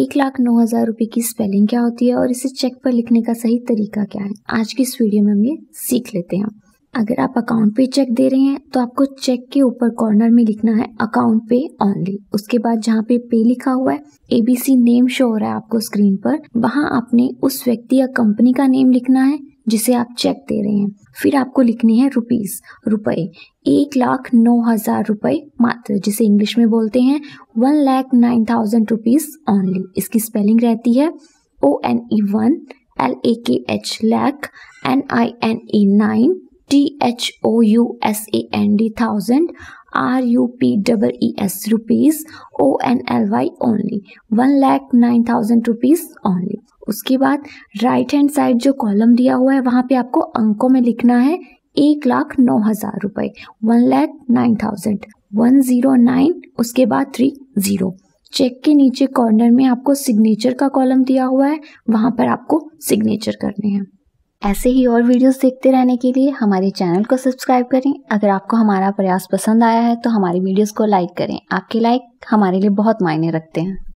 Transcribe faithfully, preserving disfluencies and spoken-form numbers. एक लाख नौ हजार रुपये की स्पेलिंग क्या होती है और इसे चेक पर लिखने का सही तरीका क्या है, आज की इस वीडियो में हम ये सीख लेते हैं। अगर आप अकाउंट पे चेक दे रहे हैं तो आपको चेक के ऊपर कॉर्नर में लिखना है अकाउंट पे ओनली। उसके बाद जहाँ पे पे लिखा हुआ है एबीसी नेम शो हो रहा है आपको स्क्रीन पर, वहाँ आपने उस व्यक्ति या कंपनी का नेम लिखना है जिसे आप चेक दे रहे हैं। फिर आपको लिखने हैं रुपीस, रुपए एक लाख नौ हजार रुपए मात्र, जिसे इंग्लिश में बोलते हैं one lakh nine thousand rupees only. इसकी स्पेलिंग रहती है O N E one, L A K H lakh, N I N E nine, T H O U S A N D thousand, R U P double E S rupees, O N L Y only, one lakh nine thousand rupees only. उसके बाद right hand side जो column दिया हुआ है वहाँ पे आपको अंकों में लिखना है एक लाख नौ हजार रुपए one lakh nine thousand one zero nine, उसके बाद थ्री जीरो। चेक के नीचे कॉर्नर में आपको सिग्नेचर का कॉलम दिया हुआ है, वहाँ पर आपको सिग्नेचर करने हैं। ऐसे ही और वीडियोस देखते रहने के लिए हमारे चैनल को सब्सक्राइब करें। अगर आपको हमारा प्रयास पसंद आया है तो हमारी वीडियोस को लाइक करें, आपके लाइक हमारे लिए बहुत मायने रखते हैं।